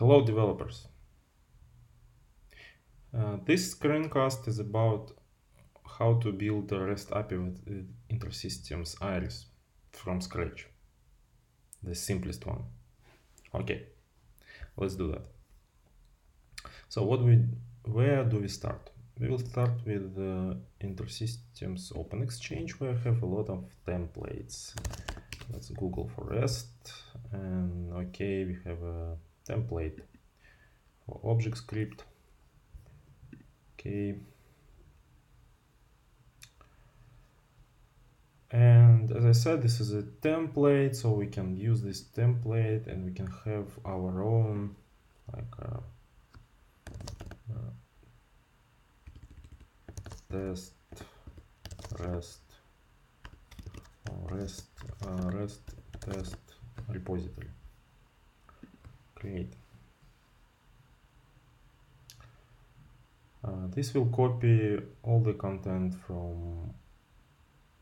Hello developers. This screencast is about how to build a REST API with InterSystems IRIS from scratch. The simplest one. Okay, let's do that. So where do we start? We will start with the InterSystems Open Exchange, where I have a lot of templates. Let's Google for REST, and okay, we have a template for ObjectScript. Okay, and as I said, this is a template, so we can use this template and we can have our own, like, test REST or REST test repository. Create. This will copy all the content from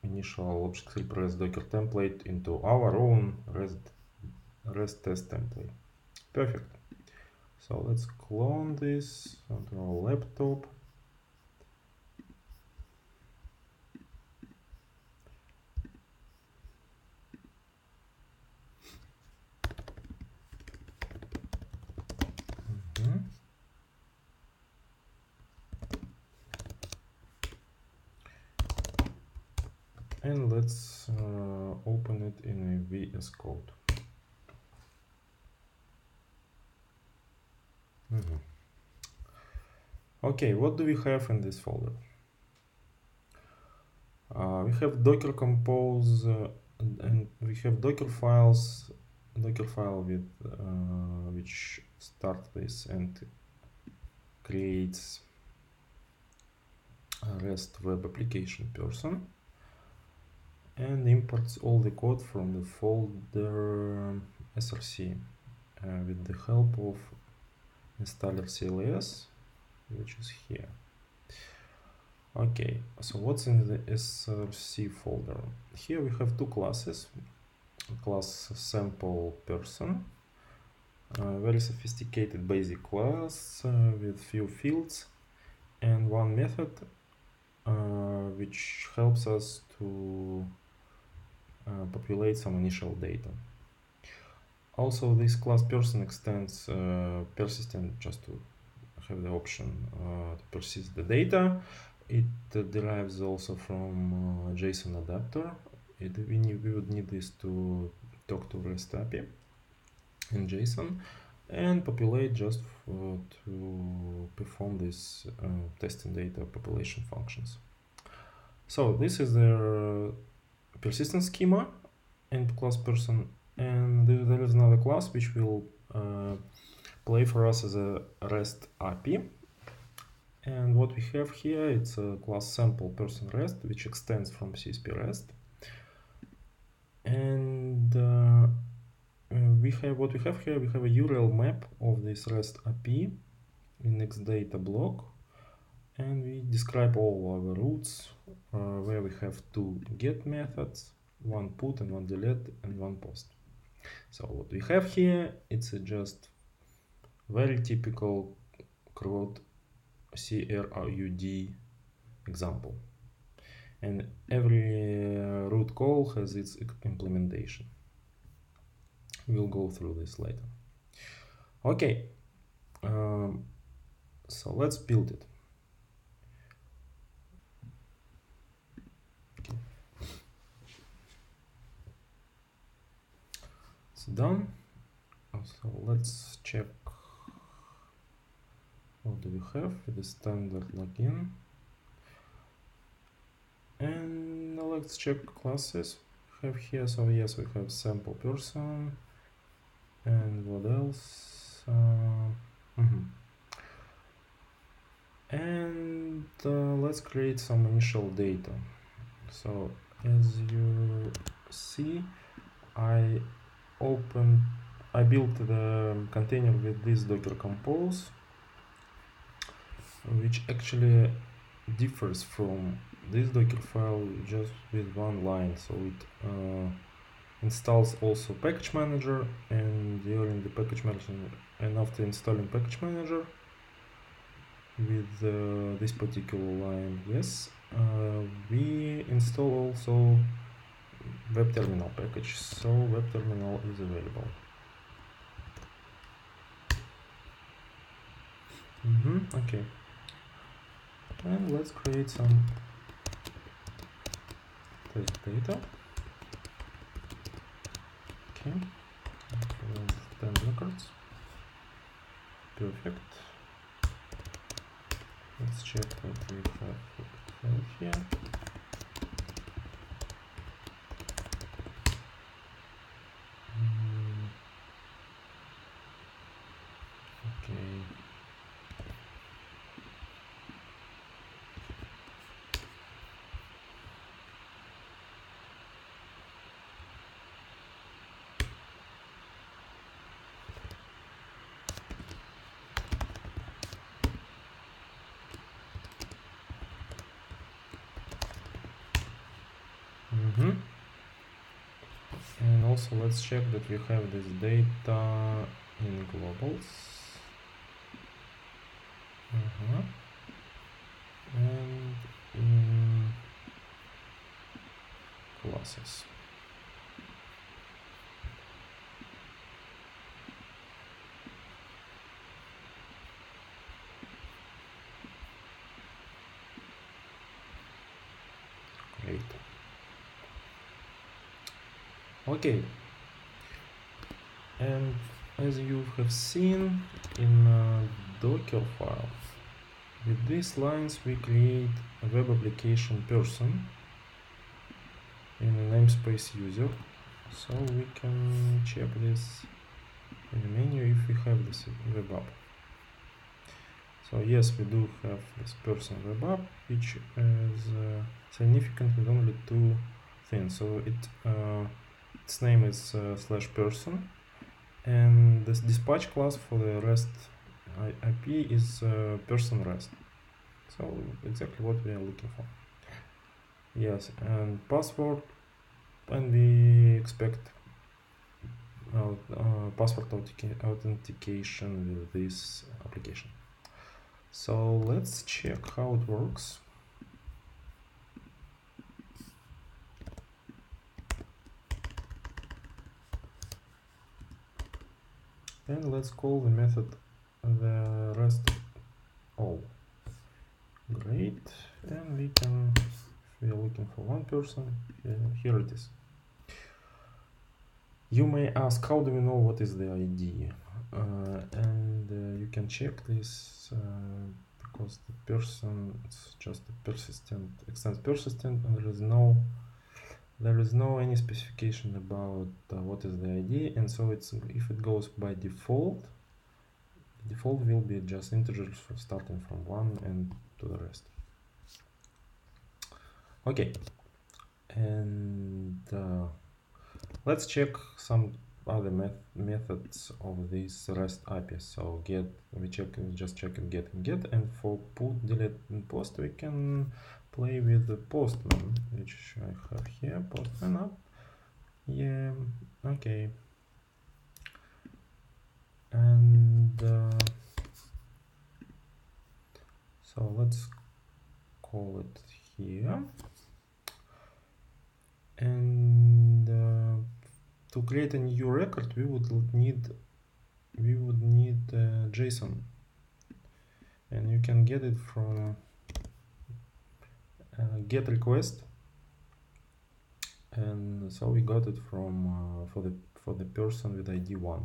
initial ObjectScript REST Docker template into our own REST test template. Perfect. So let's clone this onto our laptop. And let's open it in a VSCode. Okay, what do we have in this folder? We have Docker Compose, and we have Docker files, Docker file with which starts this and creates a REST web application person. And imports all the code from the folder src with the help of installer CLS, which is here. Okay, so what's in the src folder? Here we have two classes. Class sample person, very sophisticated basic class with few fields, and one method which helps us to populate some initial data. Also, this class person extends persistent just to have the option to persist the data. It derives also from JSON adapter. We would need this to talk to REST API in JSON and populate just to perform this testing data population functions. So this is their persistent schema and class person, and there is another class which will play for us as a REST API. And what we have here, it's a class sample person REST, which extends from CSP REST. And we have a URL map of this REST API in xData block, and we describe all our routes, where we have two get methods, one put and one delete and one post. So what we have here, it's just very typical CRUD example, and every root call has its implementation. We'll go through this later. Okay, so let's build it. Okay. It's done. So let's check what do we have with the standard login. And let's check classes we have here. So yes, we have sample person. And what else? And let's create some initial data. So as you see, I built the container with this Docker Compose, which actually differs from this Docker file just with one line. So it installs also package manager, and during the package management and after installing package manager with this particular line, yes, we install also web terminal package, so web terminal is available. Okay, and let's create some test data. Okay, let's 10 records. Perfect. Let's check what we have here. And also let's check that we have this data in globals. And in classes. Great. Okay, and as you have seen in a Docker file, with these lines we create a web application person in a namespace user, so we can check this in the menu if we have this web app. So yes, we do have this person web app, which is significant with only two things. So its name is slash person, and this dispatch class for the REST IP is person REST. So exactly what we are looking for. Yes, and password, and we expect password authentication with this application. So let's check how it works. Then let's call the method the REST all. Great, and we can, if we are looking for one person, here it is. You may ask, how do we know what is the ID? And you can check this because the person is just a persistent, extends persistent, and there is no any specification about what is the ID, and so it's, if it goes by default, the default will be just integers starting from 1 and to the rest. Okay, and let's check some other methods of this REST API. So get, we just check get and get, and for put, delete, and post we can play with the Postman, which I have here. Postman up. Yeah, okay. And so let's call it here. And to create a new record, we would need JSON, and you can get it from get request, and so we got it from for the person with ID 1.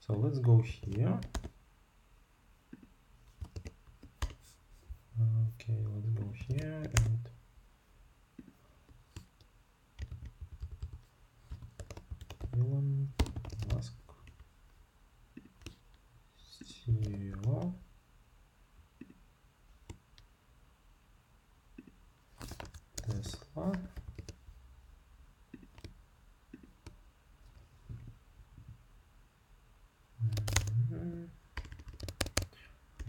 So let's go here. Okay, let's go here and. Elon Musk CEO. Tesla. I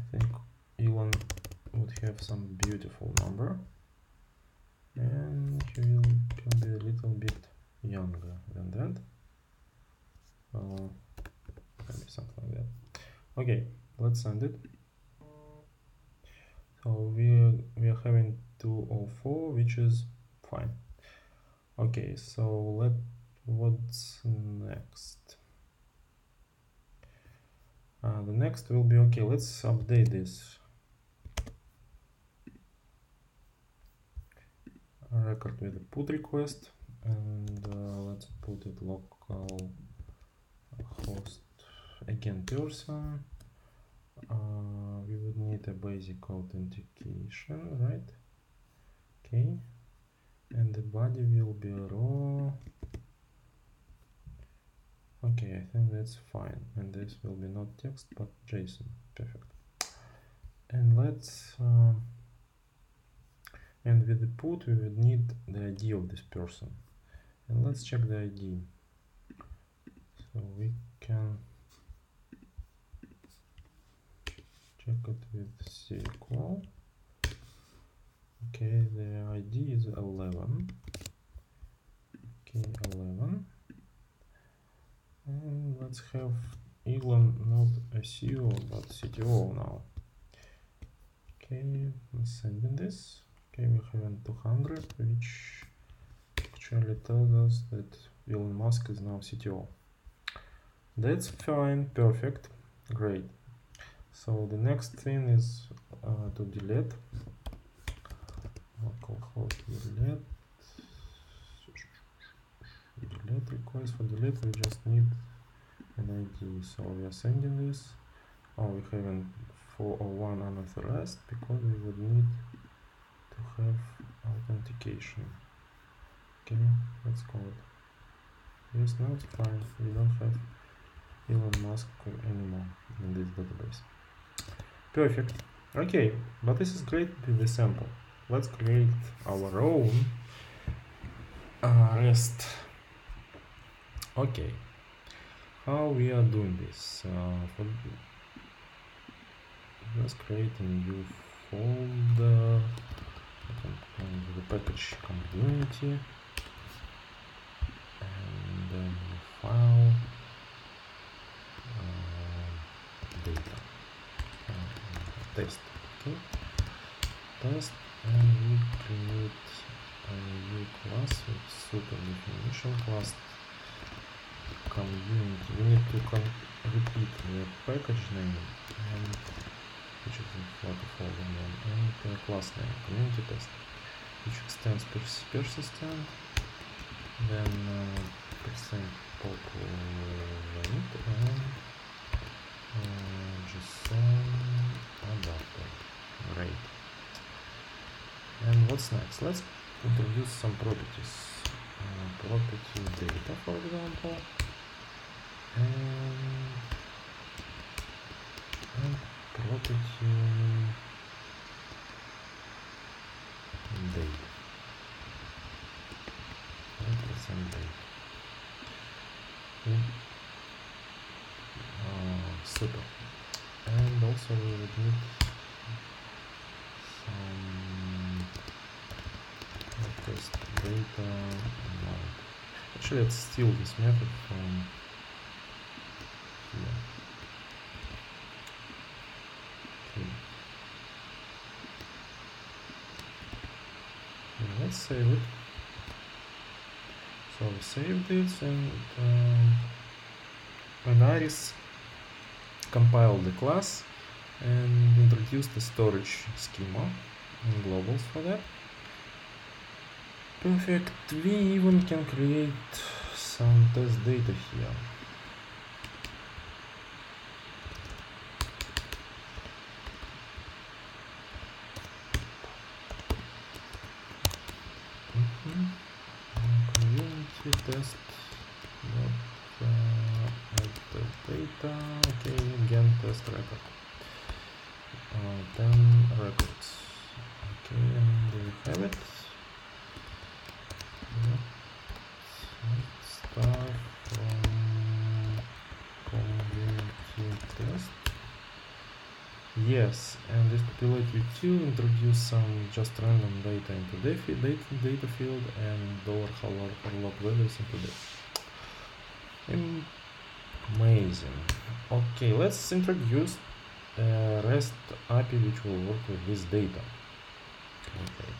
think Elon would have some beautiful number, and he will be a little bit younger than that. Maybe something like that. Okay, let's send it. So we are having 204, which is fine. Okay, so what's next? The next will be okay. Let's update this record with a put request, and let's put it local host again person. We would need a basic authentication, right? Okay, and the body will be raw. Okay, I think that's fine, and this will be not text but JSON. Perfect. And let's and with the put we would need the ID of this person, and let's check the ID. So we can check it with SQL. Okay, the ID is 11. Okay, 11. And let's have Elon, not a CEO, but CTO now. Okay, I'm sending this. Okay, we have 200, which actually tells us that Elon Musk is now CTO. That's fine, perfect, great. So the next thing is to delete. Localhost delete. Delete request. For delete we just need an ID. So we are sending this. Oh, we haven't 401 unauthorized because we would need to have authentication. Okay, let's call it. Yes, now it's fine. We don't have Elon Musk anymore in this database. Perfect. Okay, but this is great with the sample. Let's create our own REST. Okay, how we are doing this? Let's create a new folder. The package community and then file data test. Okay, test, and we create a new class with super definition class community. We need to repeat the package name, and which is the folder name, and the class name community test, which extends persistent, then percent populate, and JSON adapter. Great. And what's next? Let's introduce some properties. Property data, for example, and property date. Okay. Super. And also we would need some test data. Actually, let's steal this method from here. Okay. And let's save it. So we save this, and IRIS compiled the class and introduced the storage schema and globals for that. Perfect. We even can create some test data here. Test data. Okay, again test record. 10 records. Okay, and we have it. Let's start from community test. Yes, and this populate you to introduce some just random data into the data field and dollar $log values into this. Amazing. Okay, let's introduce REST API which will work with this data. Okay.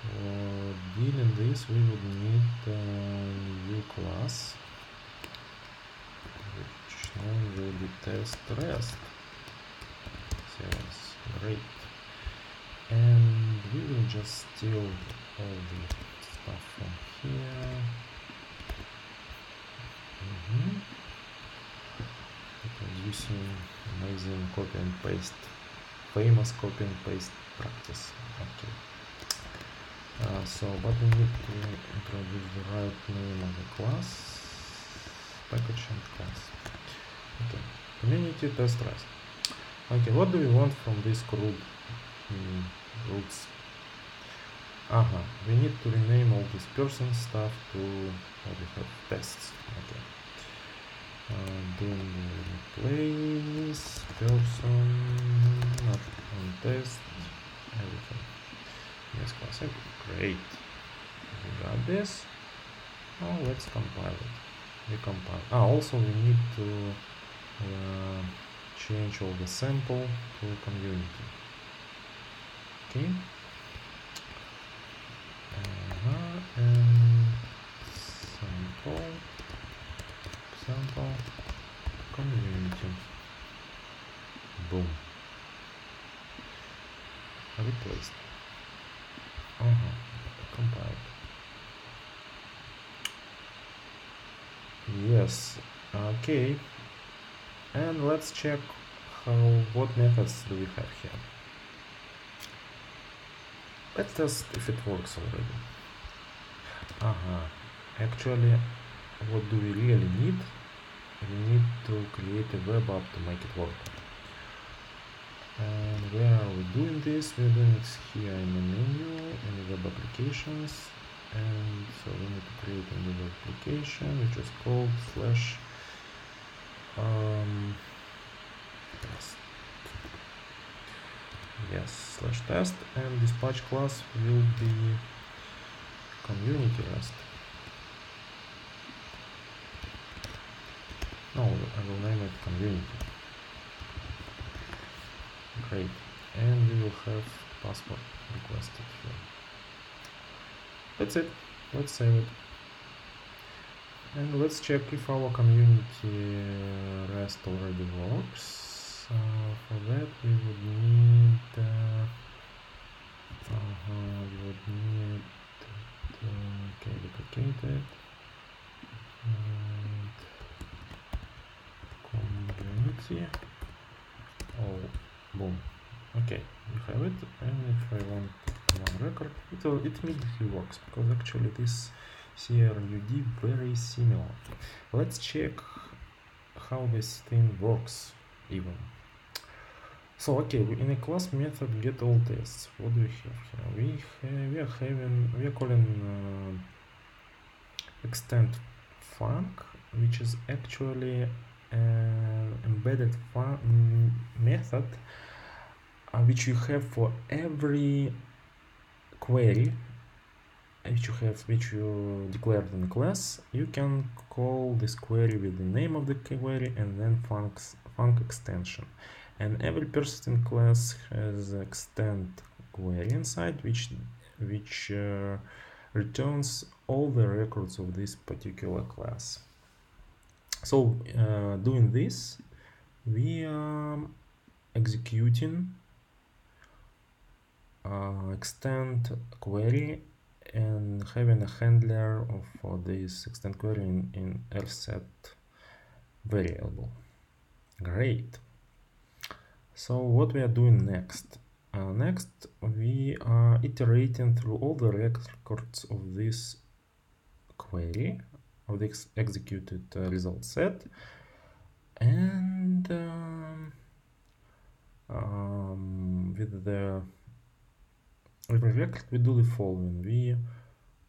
For dealing this, we would need a new class, which now will be test REST. Sounds great. And we will just steal all the stuff from here. Producing amazing copy and paste, famous copy and paste practice. Okay. So, but we need to introduce the right name of the class, package and class. Okay, community test REST. Okay, what do we want from this CRUD roots? We need to rename all this person stuff to what we have tests. Okay. Then replace person and test everything. Yes, class. Great. We got this. Now let's compile it. We compile. Also we need to change all the sample to community. Okay. And sample community. Boom. Replaced. Compiled. Yes. Okay. And let's check what methods do we have here. Let's test if it works already. Actually, what do we really need? We need to create a web app to make it work. And where are we doing this? We're doing it here in the menu, in the web applications. And so we need to create a new web application, which is called slash test. Yes, slash test. And dispatch class will be community REST. No, I will name it community. Great, and we will have password requested here. That's it. Let's save it, and let's check if our community REST already works. For that, we would need okay, duplicated and community. Boom. Okay, we have it, and if I want one record, it immediately works, because actually this CRUD very similar. Let's check how this thing works even. So okay, in a class method get all tests. What do we have here? We are calling extend func, which is actually embedded method which you have for every query which you declared in the class. You can call this query with the name of the query and then func extension, and every persistent class has extend query inside which returns all the records of this particular class. So doing this, we are executing extend query and having a handler for this extend query in rset variable. Great. So what we are doing next? Next we are iterating through all the records of this query, of the executed result set, and with the every record we do the following. We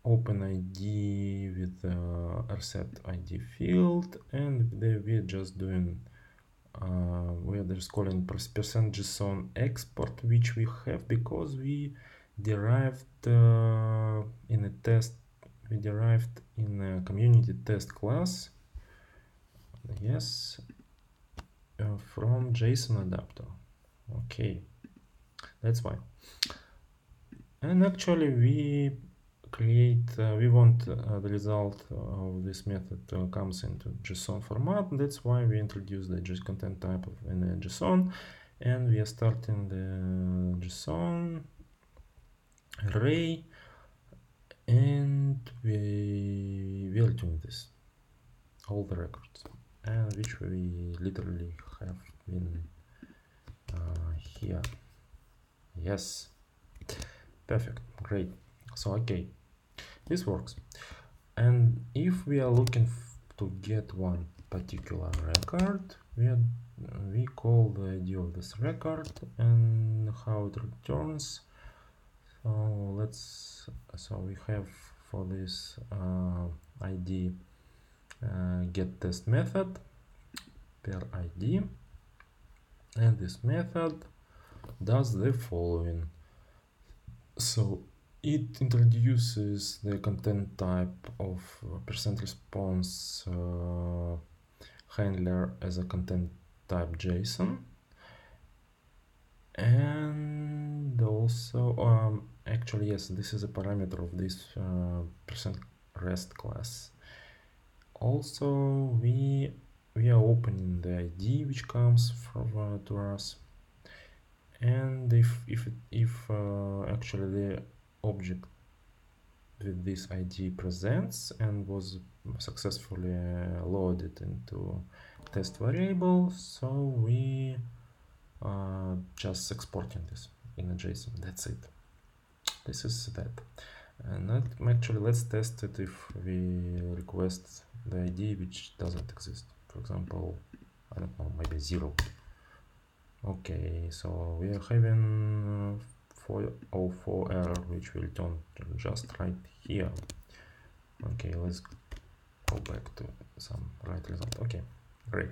open ID with the rset ID field, and there we're just doing where there's calling %JSON export, which we have because we derived in a test, we derived in a community test class, yes, from JSON adapter. Okay, that's why. And actually we create, we want the result of this method comes into JSON format. That's why we introduce the content type of in JSON, and we are starting the JSON array, and we are doing this all the records, and which we literally have been here. Yes, perfect, great. So okay, this works. And if we are looking to get one particular record, we call the ID of this record and how it returns. So let's, so we have for this ID get test method per ID, and this method does the following. So it introduces the content type of %response handler as a content type JSON, and also actually yes, this is a parameter of this %rest class. Also we are opening the ID which comes from to us, and if actually the object with this ID presents and was successfully loaded into test variable, so we are just exporting this in a JSON. That's it. This is that. And that, actually let's test it if we request the ID which doesn't exist. For example, I don't know, maybe 0. Okay, so we are having 404 error, which we'll don't just right here. Okay, let's go back to some right result. Okay, great.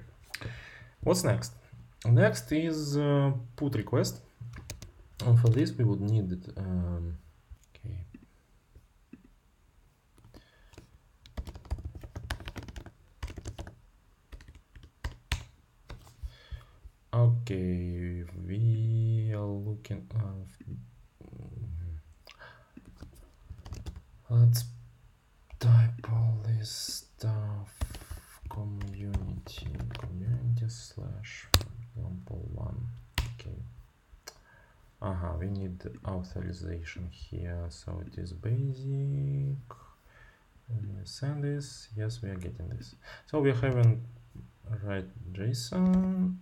What's next? Next is put request, and for this we would need it. Okay, we are looking let's type all this stuff community / example 1. Okay, we need authorization here, so it is basic, and we send this. Yes, we are getting this. So we haven't write JSON,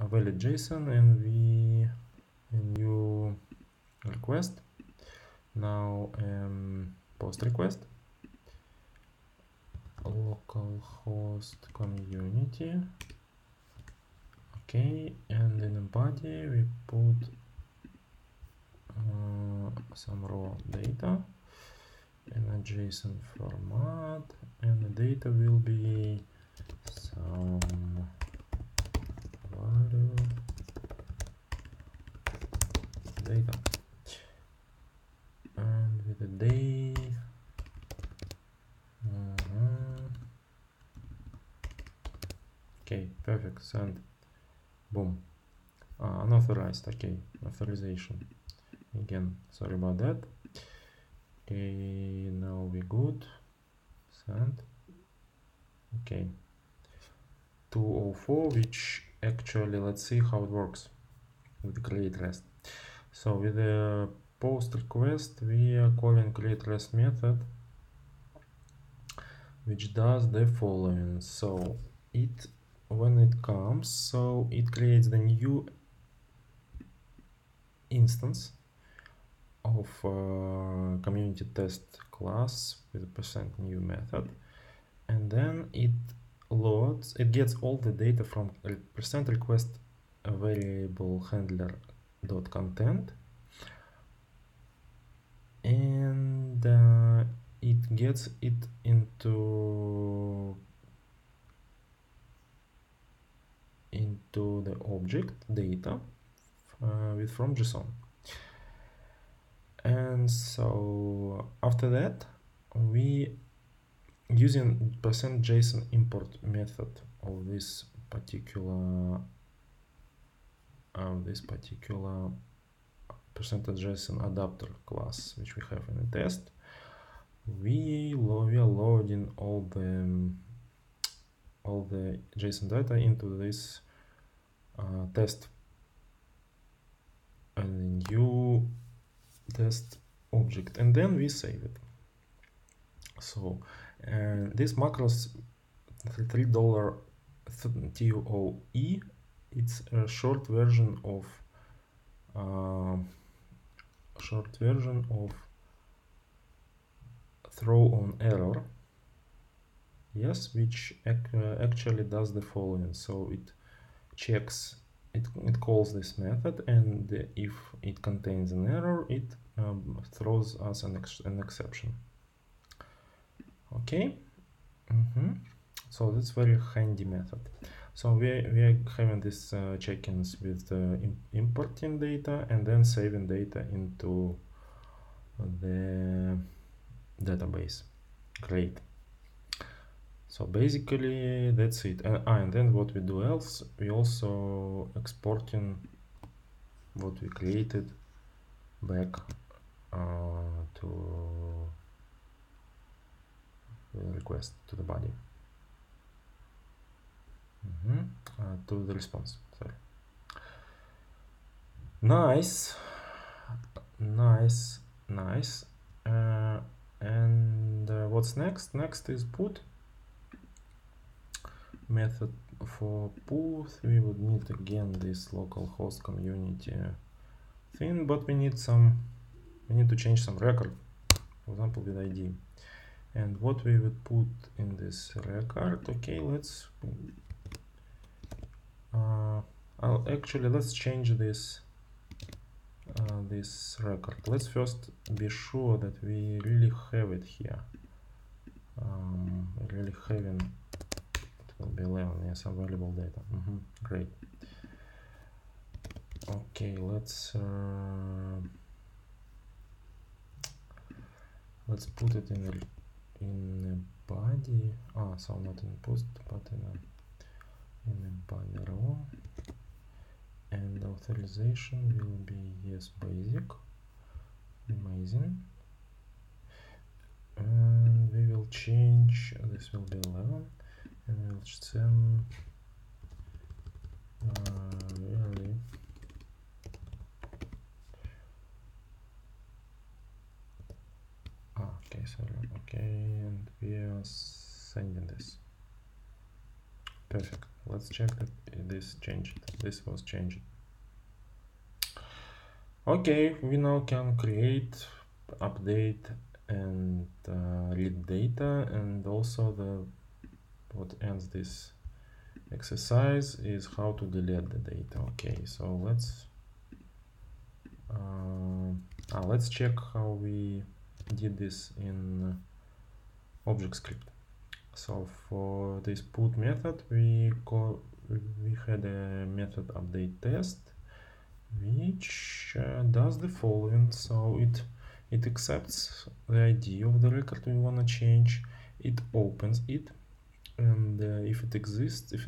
a valid JSON, and a new request now, post request localhost community. Okay, and in the body we put some raw data in a JSON format, and the data will be some data, and with the day okay, perfect, send, boom, unauthorized. Okay, authorization again, sorry about that. Okay, now we good, send. Okay, 204, which actually, let's see how it works with create REST. So with the post request, we are calling create REST method, which does the following. So it, when it comes, so it creates the new instance of community test class with a %new method, and then it loads, it gets all the data from %request variable handler.content, and it gets it into to the object data with from JSON. And so after that, we using %JSON import method of this particular %JSON adapter class which we have in the test, we are loading all the JSON data into this test, and a new test object, and then we save it. So this macros $3 TOE, it's a short version of throw on error, yes, which actually does the following. So it checks, it calls this method, and if it contains an error, it throws us an exception. Okay. So that's very handy method. So we are having these check-ins with importing data and then saving data into the database. Great. So basically that's it. And then what we do else, we also exporting what we created back to the request, to the body. To the response, sorry. Nice. And what's next? Next is put method. For put, we would need again this localhost community thing, but we need to change some record, for example with ID. And what we would put in this record, okay, let's change this this record. Let's first be sure that we really have it here. Really having it will be 11, yes, available data. Great. Okay, let's put it in a body. So not in post, but in a body row, and authorization will be yes, basic. Amazing. And we will change, this will be 11, and we'll send really okay, and we are sending this. Perfect. Let's check that this changed. This was changed. Okay, we now can create, update, and read data. And also what ends this exercise is how to delete the data. Okay, so let's check how we did this in ObjectScript. So for this put method, we had a method update test, which does the following. So it accepts the ID of the record we want to change. It opens it, and if it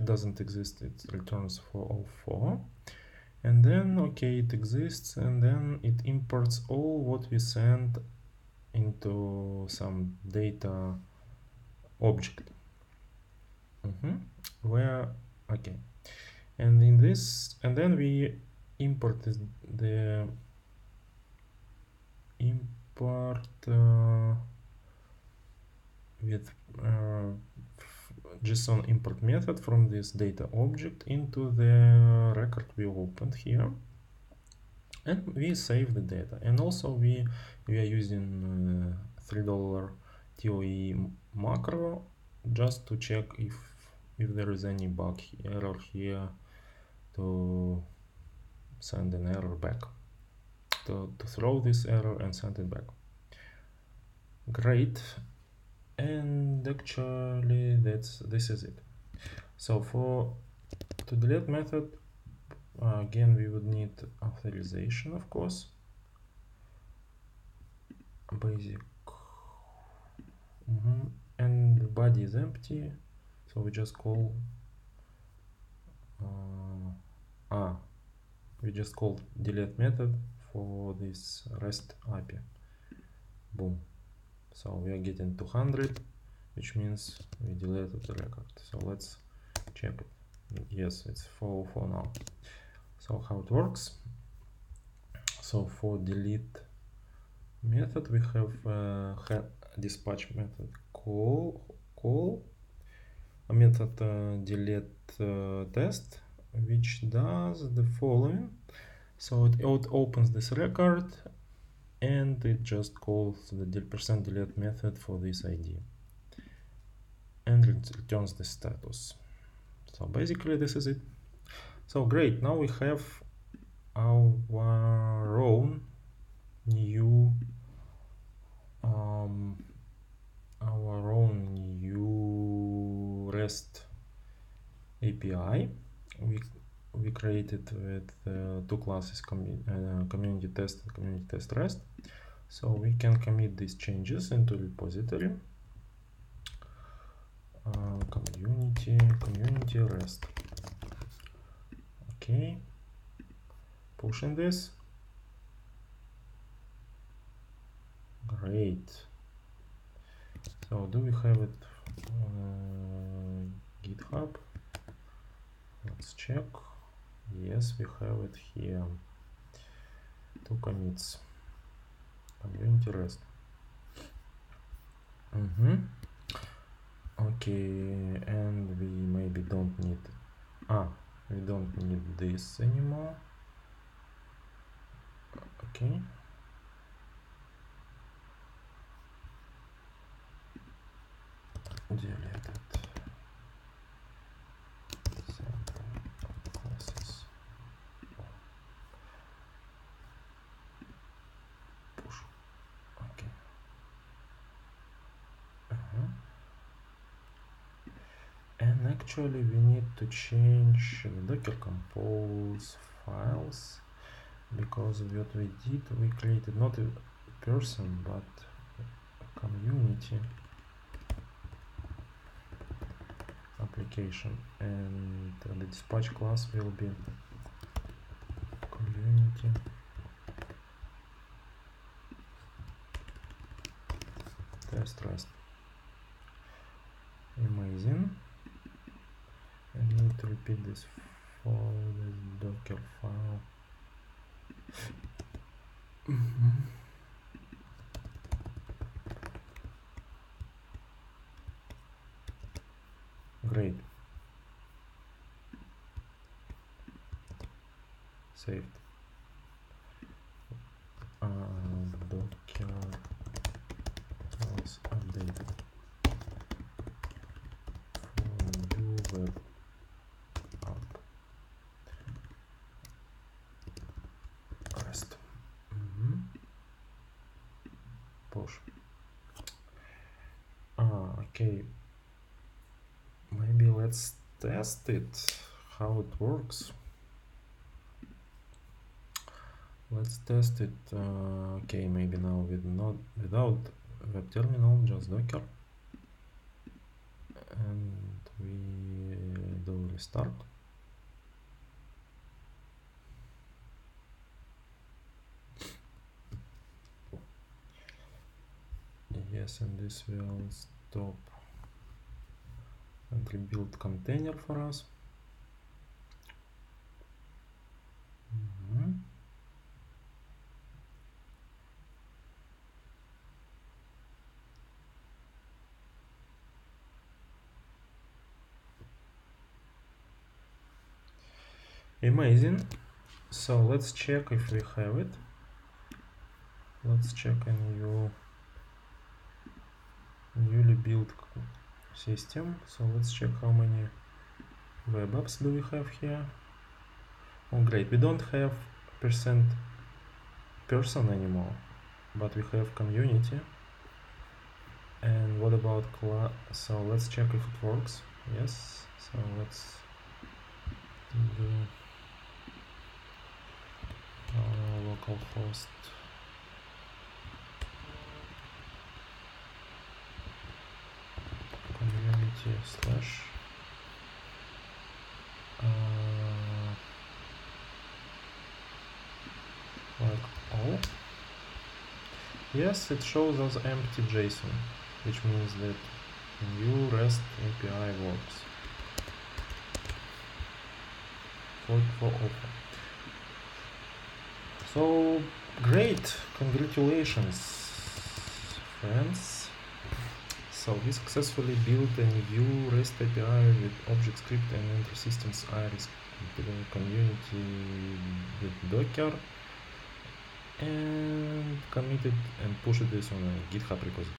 doesn't exist, it returns 404. And then okay, it exists, and then it imports all what we sent into some data object, where okay, and in this, and then we import with JSON import method from this data object into the record we opened here. And we save the data, and also we are using $3 TOE macro just to check if there is any bug error here, to send an error back, to throw this error and send it back. Great, and actually this is it. So for to delete method, again we would need authorization, of course. Basic. And the body is empty, so we just call we just called delete method for this REST API. Boom. So we are getting 200, which means we deleted the record. So let's check it. Yes, it's 404 now. So how it works? So for delete method, we have dispatch method call a method delete test, which does the following. So it opens this record and it just calls the %delete method for this ID and it returns the status. So basically this is it. So great, now we have our own new REST API. We created with two classes, community test and community test REST. So we can commit these changes into repository. Community REST. Okay, pushing this. Great. So do we have it on GitHub? Let's check. Yes, we have it here. Two commits. Community REST. Okay, and we maybe don't need. We don't need this anymore. Okay. Deleted classes. Push. Okay. And actually we need to change the Docker Compose files, because what we did, we created not a person but a community application, and the dispatch class will be community test REST. Amazing. I need to repeat this for the Docker file. Great. Saved. Docker was updated for new web app REST. Push. Okay. Maybe let's test it, how it works. Let's test it. Okay, maybe now without web terminal, just Docker, and we do restart. Yes, and this will stop and rebuild container for us. Amazing. So let's check if we have it. Let's check a newly built system. So let's check how many web apps do we have here. Oh great, we don't have %person anymore, but we have community. And what about class? So let's check if it works. Yes, so let's REST. Community slash like all. Yes, it shows us empty JSON, which means that new REST API works. For open. So great, congratulations, friends. So we successfully built a new REST API with ObjectScript and InterSystems IRIS community with Docker, and committed and pushed this on a GitHub repository.